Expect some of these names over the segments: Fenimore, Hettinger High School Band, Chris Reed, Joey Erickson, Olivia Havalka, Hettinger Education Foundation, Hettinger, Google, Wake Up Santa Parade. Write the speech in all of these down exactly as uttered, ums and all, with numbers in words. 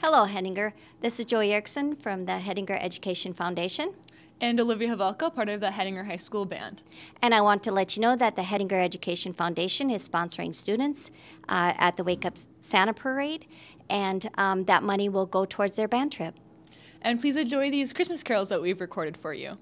Hello, Hettinger. This is Joey Erickson from the Hettinger Education Foundation. And Olivia Havalka, part of the Hettinger High School Band. And I want to let you know that the Hettinger Education Foundation is sponsoring students uh, at the Wake Up Santa Parade, and um, that money will go towards their band trip. And please enjoy these Christmas carols that we've recorded for you.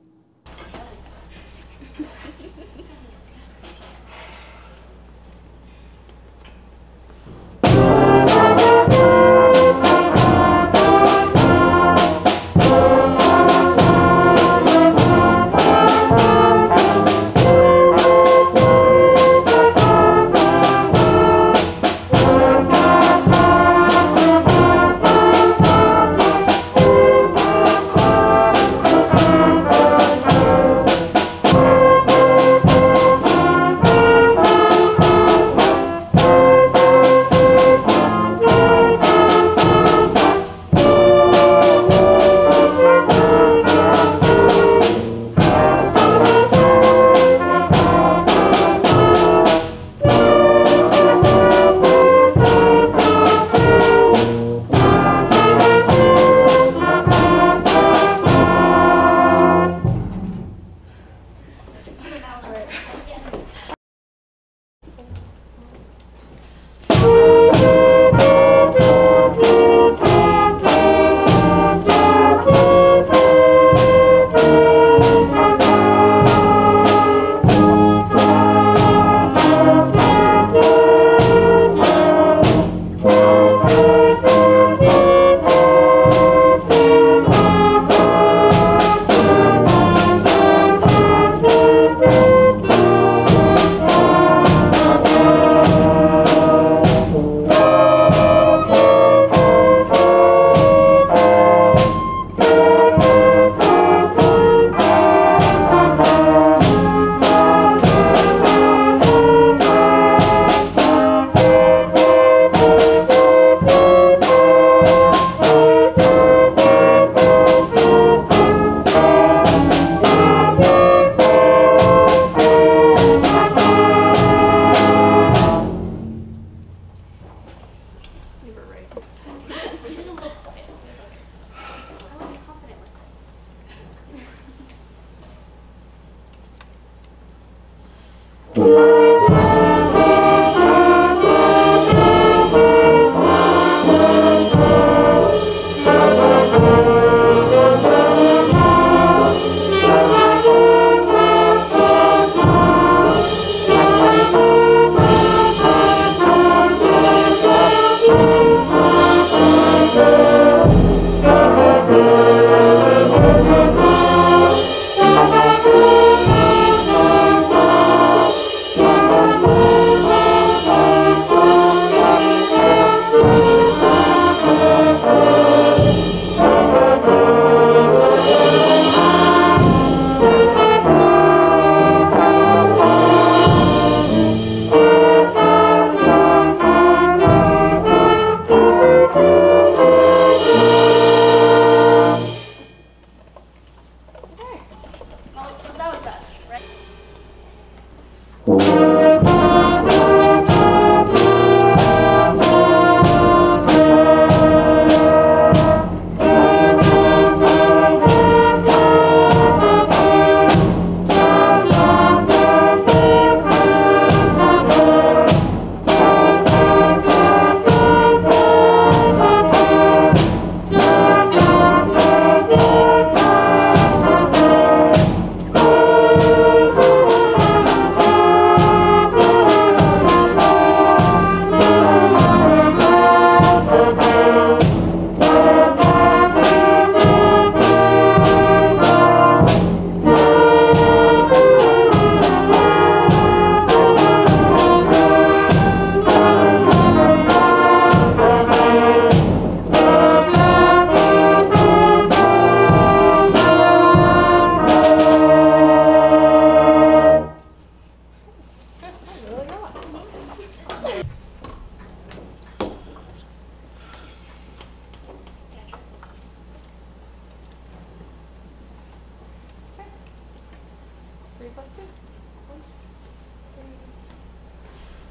Three plus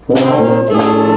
two. One, three.